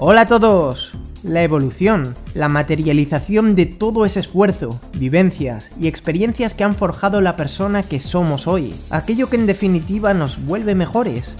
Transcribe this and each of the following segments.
Hola a todos. La evolución, la materialización de todo ese esfuerzo, vivencias y experiencias que han forjado la persona que somos hoy. Aquello que en definitiva nos vuelve mejores.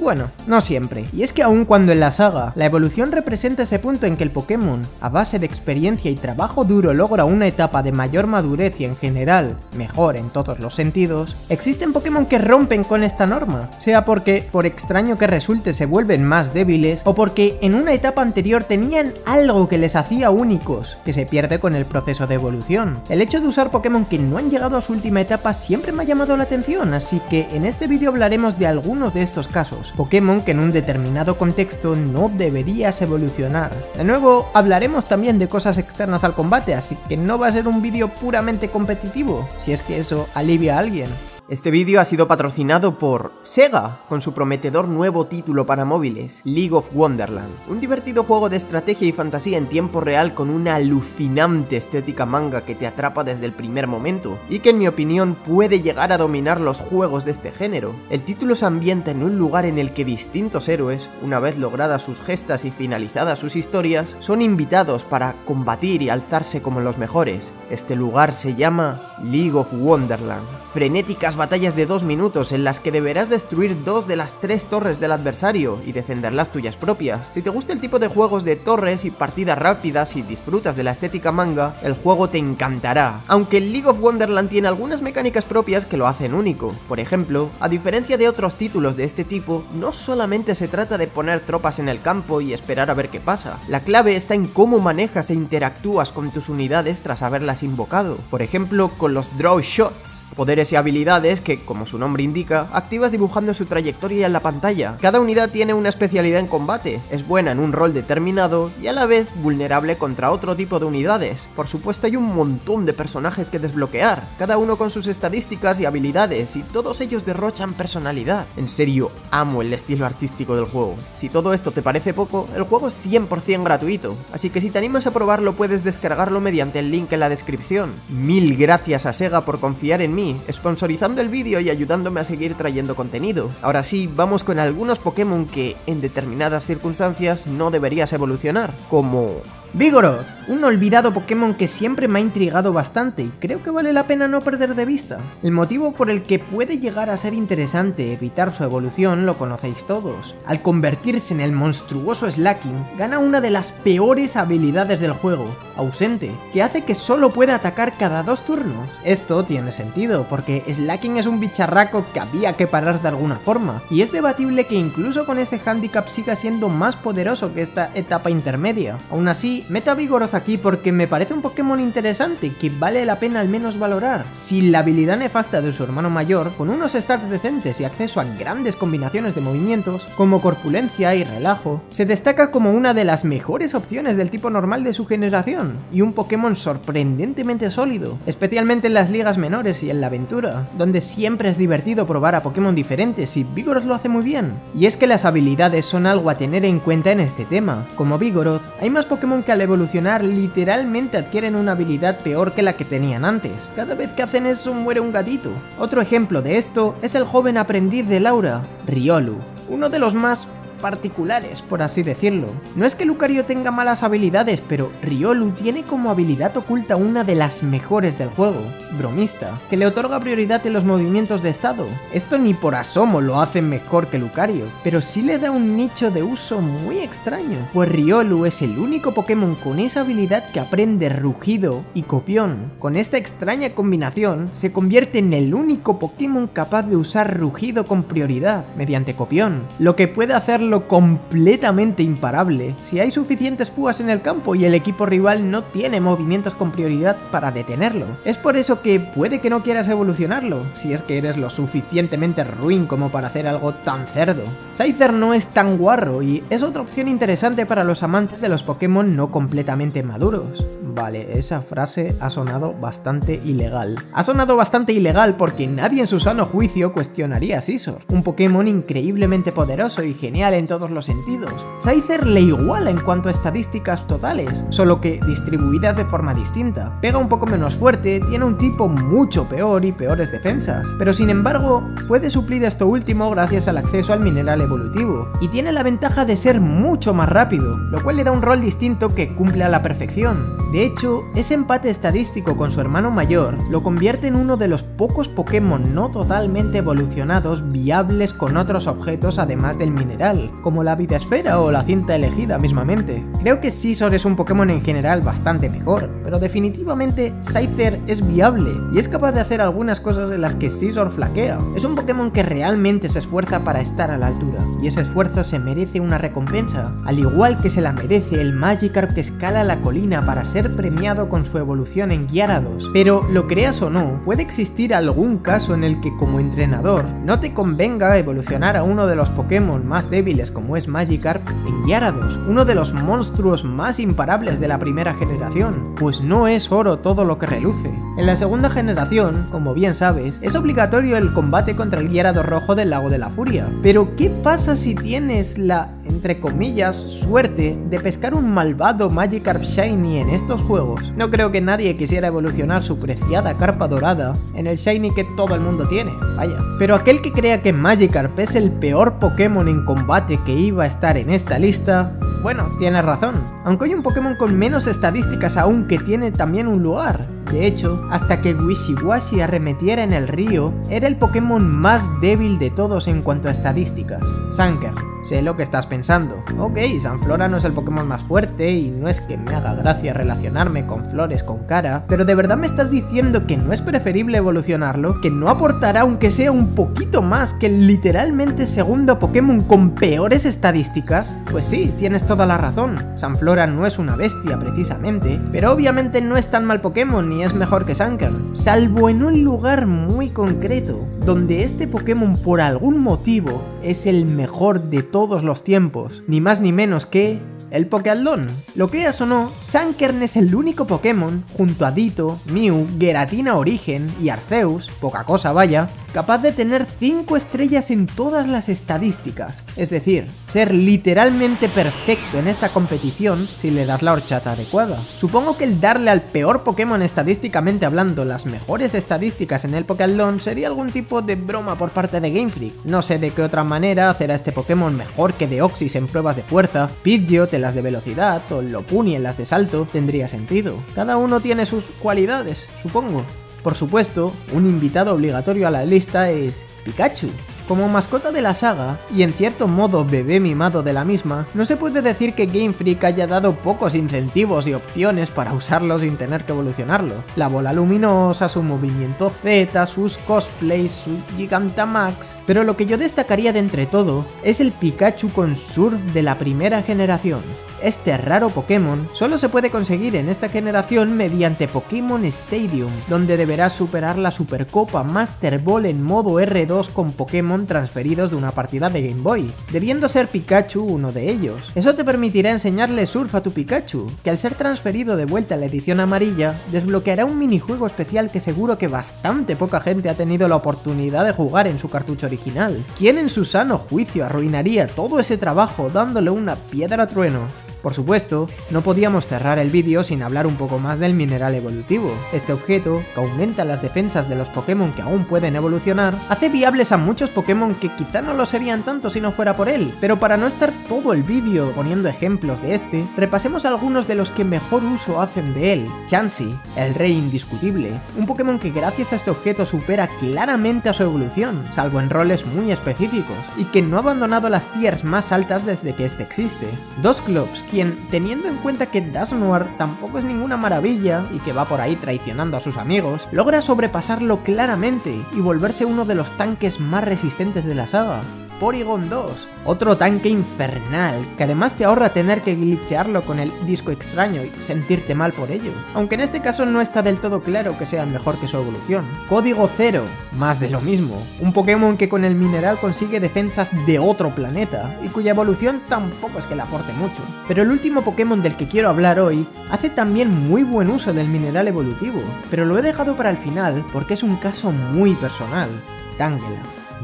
Bueno, no siempre. Y es que aun cuando en la saga, la evolución representa ese punto en que el Pokémon, a base de experiencia y trabajo duro, logra una etapa de mayor madurez y en general, mejor en todos los sentidos, existen Pokémon que rompen con esta norma. Sea porque, por extraño que resulte, se vuelven más débiles, o porque en una etapa anterior tenían algo que les hacía únicos, que se pierde con el proceso de evolución. El hecho de usar Pokémon que no han llegado a su última etapa siempre me ha llamado la atención, así que en este vídeo hablaremos de algunos de estos casos. Pokémon que en un determinado contexto no deberías evolucionar. De nuevo, hablaremos también de cosas externas al combate, así que no va a ser un vídeo puramente competitivo, si es que eso alivia a alguien. Este vídeo ha sido patrocinado por SEGA, con su prometedor nuevo título para móviles, League of Wonderland. Un divertido juego de estrategia y fantasía en tiempo real con una alucinante estética manga que te atrapa desde el primer momento, y que en mi opinión puede llegar a dominar los juegos de este género. El título se ambienta en un lugar en el que distintos héroes, una vez logradas sus gestas y finalizadas sus historias, son invitados para combatir y alzarse como los mejores. Este lugar se llama League of Wonderland. Frenéticas batallas de 2 minutos en las que deberás destruir 2 de las 3 torres del adversario y defender las tuyas propias. Si te gusta el tipo de juegos de torres y partidas rápidas y disfrutas de la estética manga, el juego te encantará. Aunque el League of Wonderland tiene algunas mecánicas propias que lo hacen único. Por ejemplo, a diferencia de otros títulos de este tipo, no solamente se trata de poner tropas en el campo y esperar a ver qué pasa. La clave está en cómo manejas e interactúas con tus unidades tras haberlas invocado. Por ejemplo, con los Draw Shots, poderes y habilidades que, como su nombre indica, activas dibujando su trayectoria en la pantalla. Cada unidad tiene una especialidad en combate, es buena en un rol determinado y a la vez vulnerable contra otro tipo de unidades. Por supuesto hay un montón de personajes que desbloquear, cada uno con sus estadísticas y habilidades, y todos ellos derrochan personalidad. En serio, amo el estilo artístico del juego. Si todo esto te parece poco, el juego es 100% gratuito, así que si te animas a probarlo puedes descargarlo mediante el link en la descripción. Mil gracias a SEGA por confiar en mí, sponsorizando el vídeo y ayudándome a seguir trayendo contenido. Ahora sí, vamos con algunos Pokémon que, en determinadas circunstancias, no deberías evolucionar, como Vigoroth, un olvidado Pokémon que siempre me ha intrigado bastante y creo que vale la pena no perder de vista. El motivo por el que puede llegar a ser interesante evitar su evolución lo conocéis todos. Al convertirse en el monstruoso Slaking, gana una de las peores habilidades del juego, Ausente, que hace que solo pueda atacar cada 2 turnos. Esto tiene sentido, porque Slaking es un bicharraco que había que parar de alguna forma, y es debatible que incluso con ese handicap siga siendo más poderoso que esta etapa intermedia. Aún así, meto a Vigoroth aquí porque me parece un Pokémon interesante que vale la pena al menos valorar. Sin la habilidad nefasta de su hermano mayor, con unos stats decentes y acceso a grandes combinaciones de movimientos, como corpulencia y relajo, se destaca como una de las mejores opciones del tipo normal de su generación, y un Pokémon sorprendentemente sólido, especialmente en las ligas menores y en la aventura, donde siempre es divertido probar a Pokémon diferentes y Vigoroth lo hace muy bien. Y es que las habilidades son algo a tener en cuenta en este tema. Como Vigoroth, hay más Pokémon que al evolucionar literalmente adquieren una habilidad peor que la que tenían antes. Cada vez que hacen eso muere un gatito. Otro ejemplo de esto es el joven aprendiz de Laura, Riolu, uno de los más particulares, por así decirlo. No es que Lucario tenga malas habilidades, pero Riolu tiene como habilidad oculta una de las mejores del juego, Bromista, que le otorga prioridad en los movimientos de estado. Esto ni por asomo lo hacen mejor que Lucario, pero sí le da un nicho de uso muy extraño, pues Riolu es el único Pokémon con esa habilidad que aprende Rugido y Copión. Con esta extraña combinación, se convierte en el único Pokémon capaz de usar Rugido con prioridad, mediante Copión, lo que puede hacerlo completamente imparable si hay suficientes púas en el campo y el equipo rival no tiene movimientos con prioridad para detenerlo. Es por eso que puede que no quieras evolucionarlo, si es que eres lo suficientemente ruin como para hacer algo tan cerdo. Scyther no es tan guarro y es otra opción interesante para los amantes de los Pokémon no completamente maduros. Vale, esa frase ha sonado bastante ilegal. Ha sonado bastante ilegal porque nadie en su sano juicio cuestionaría a Scizor, un Pokémon increíblemente poderoso y genial en todos los sentidos. Scyther le iguala en cuanto a estadísticas totales, solo que distribuidas de forma distinta. Pega un poco menos fuerte, tiene un tipo mucho peor y peores defensas, pero sin embargo puede suplir esto último gracias al acceso al mineral evolutivo, y tiene la ventaja de ser mucho más rápido, lo cual le da un rol distinto que cumple a la perfección. De hecho, ese empate estadístico con su hermano mayor lo convierte en uno de los pocos Pokémon no totalmente evolucionados viables con otros objetos además del mineral, como la vida esfera o la cinta elegida mismamente. Creo que Scizor es un Pokémon en general bastante mejor, pero definitivamente Scyther es viable y es capaz de hacer algunas cosas en las que Scizor flaquea. Es un Pokémon que realmente se esfuerza para estar a la altura, y ese esfuerzo se merece una recompensa, al igual que se la merece el Magikarp que escala la colina para ser premiado con su evolución en Gyarados. Pero lo creas o no, puede existir algún caso en el que como entrenador no te convenga evolucionar a uno de los Pokémon más débiles como es Magikarp en Gyarados, uno de los monstruos más imparables de la primera generación, pues no es oro todo lo que reluce. En la segunda generación, como bien sabes, es obligatorio el combate contra el Gyarados rojo del Lago de la Furia, pero ¿qué pasa si tienes la, entre comillas, suerte de pescar un malvado Magikarp Shiny en estos juegos? No creo que nadie quisiera evolucionar su preciada carpa dorada en el Shiny que todo el mundo tiene, vaya. Pero aquel que crea que Magikarp es el peor Pokémon en combate que iba a estar en esta lista, bueno, tienes razón. Aunque hay un Pokémon con menos estadísticas aún que tiene también un lugar. De hecho, hasta que Wishiwashi arremetiera en el río, era el Pokémon más débil de todos en cuanto a estadísticas. Sunkern. Sé lo que estás pensando. Ok, Sunflora no es el Pokémon más fuerte y no es que me haga gracia relacionarme con flores con cara, pero ¿de verdad me estás diciendo que no es preferible evolucionarlo? ¿Que no aportará aunque sea un poquito más que el literalmente segundo Pokémon con peores estadísticas? Pues sí, tienes toda la razón. Sunflora no es una bestia precisamente, pero obviamente no es tan mal Pokémon ni es mejor que Sunkern, salvo en un lugar muy concreto, donde este Pokémon por algún motivo es el mejor de todos los tiempos, ni más ni menos que el Pokéatlón. Lo creas o no, Sunkern es el único Pokémon, junto a Ditto, Mew, Giratina Origen y Arceus, poca cosa vaya, capaz de tener 5 estrellas en todas las estadísticas, es decir, ser literalmente perfecto en esta competición si le das la horchata adecuada. Supongo que el darle al peor Pokémon estadísticamente hablando las mejores estadísticas en el Pokéatlón sería algún tipo de broma por parte de Game Freak. No sé de qué otra manera hacer a este Pokémon mejor que Deoxys en pruebas de fuerza, Pidgeot en las de velocidad o Lopunny en las de salto tendría sentido. Cada uno tiene sus cualidades, supongo. Por supuesto, un invitado obligatorio a la lista es Pikachu. Como mascota de la saga, y en cierto modo bebé mimado de la misma, no se puede decir que Game Freak haya dado pocos incentivos y opciones para usarlo sin tener que evolucionarlo. La bola luminosa, su movimiento Z, sus cosplays, su Gigantamax... Pero lo que yo destacaría de entre todo es el Pikachu con Surf de la primera generación. Este raro Pokémon solo se puede conseguir en esta generación mediante Pokémon Stadium, donde deberás superar la Supercopa Master Ball en modo R2 con Pokémon transferidos de una partida de Game Boy, debiendo ser Pikachu uno de ellos. Eso te permitirá enseñarle Surf a tu Pikachu, que al ser transferido de vuelta a la edición amarilla, desbloqueará un minijuego especial que seguro que bastante poca gente ha tenido la oportunidad de jugar en su cartucho original. ¿Quién en su sano juicio arruinaría todo ese trabajo dándole una piedra trueno? Por supuesto, no podíamos cerrar el vídeo sin hablar un poco más del mineral evolutivo. Este objeto, que aumenta las defensas de los Pokémon que aún pueden evolucionar, hace viables a muchos Pokémon que quizá no lo serían tanto si no fuera por él. Pero para no estar todo el vídeo poniendo ejemplos de este, repasemos algunos de los que mejor uso hacen de él. Chansey, el rey indiscutible, un Pokémon que gracias a este objeto supera claramente a su evolución, salvo en roles muy específicos, y que no ha abandonado las tiers más altas desde que este existe. Dos Klops, quien, teniendo en cuenta que Dusknoir tampoco es ninguna maravilla y que va por ahí traicionando a sus amigos, logra sobrepasarlo claramente y volverse uno de los tanques más resistentes de la saga. Porygon2, otro tanque infernal, que además te ahorra tener que glitchearlo con el disco extraño y sentirte mal por ello, aunque en este caso no está del todo claro que sea mejor que su evolución. Código 0, más de lo mismo, un Pokémon que con el mineral consigue defensas de otro planeta y cuya evolución tampoco es que le aporte mucho. Pero el último Pokémon del que quiero hablar hoy hace también muy buen uso del mineral evolutivo, pero lo he dejado para el final porque es un caso muy personal. Tangela,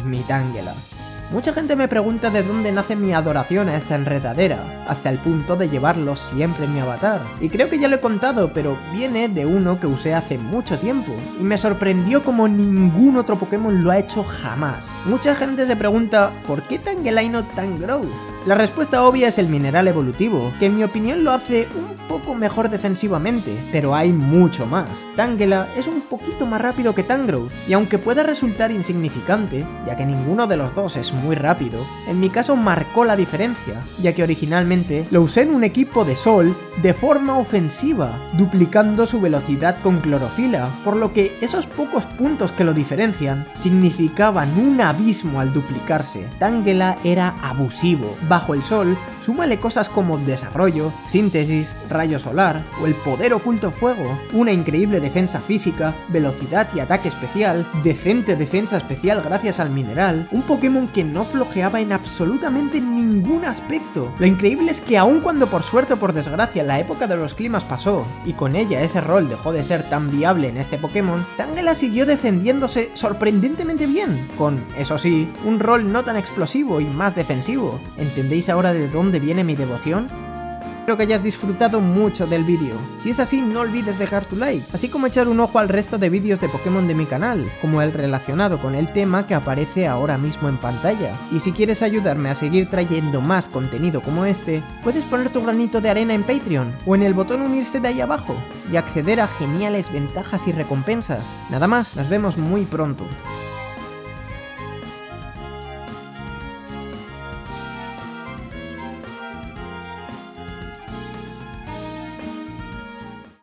mi Tangela. Mucha gente me pregunta de dónde nace mi adoración a esta enredadera, hasta el punto de llevarlo siempre en mi avatar. Y creo que ya lo he contado, pero viene de uno que usé hace mucho tiempo, y me sorprendió como ningún otro Pokémon lo ha hecho jamás. Mucha gente se pregunta, ¿por qué Tangela y no Tangrowth? La respuesta obvia es el mineral evolutivo, que en mi opinión lo hace un poco mejor defensivamente, pero hay mucho más. Tangela es un poquito más rápido que Tangrowth, y aunque pueda resultar insignificante, ya que ninguno de los dos es muy rápido, en mi caso marcó la diferencia, ya que originalmente lo usé en un equipo de Sol de forma ofensiva, duplicando su velocidad con clorofila, por lo que esos pocos puntos que lo diferencian significaban un abismo al duplicarse. Tangela era abusivo. Bajo el sol, súmale cosas como desarrollo, síntesis, rayo solar o el poder oculto fuego, una increíble defensa física, velocidad y ataque especial, decente defensa especial gracias al mineral, un Pokémon que no flojeaba en absolutamente ningún aspecto. Lo increíble es que aun cuando por suerte o por desgracia la época de los climas pasó y con ella ese rol dejó de ser tan viable en este Pokémon, Tangela siguió defendiéndose sorprendentemente bien, con, eso sí, un rol no tan explosivo y más defensivo. ¿Entendéis ahora de dónde viene mi devoción? Espero que hayas disfrutado mucho del vídeo. Si es así, no olvides dejar tu like, así como echar un ojo al resto de vídeos de Pokémon de mi canal, como el relacionado con el tema que aparece ahora mismo en pantalla. Y si quieres ayudarme a seguir trayendo más contenido como este, puedes poner tu granito de arena en Patreon, o en el botón unirse de ahí abajo, y acceder a geniales ventajas y recompensas. Nada más, nos vemos muy pronto.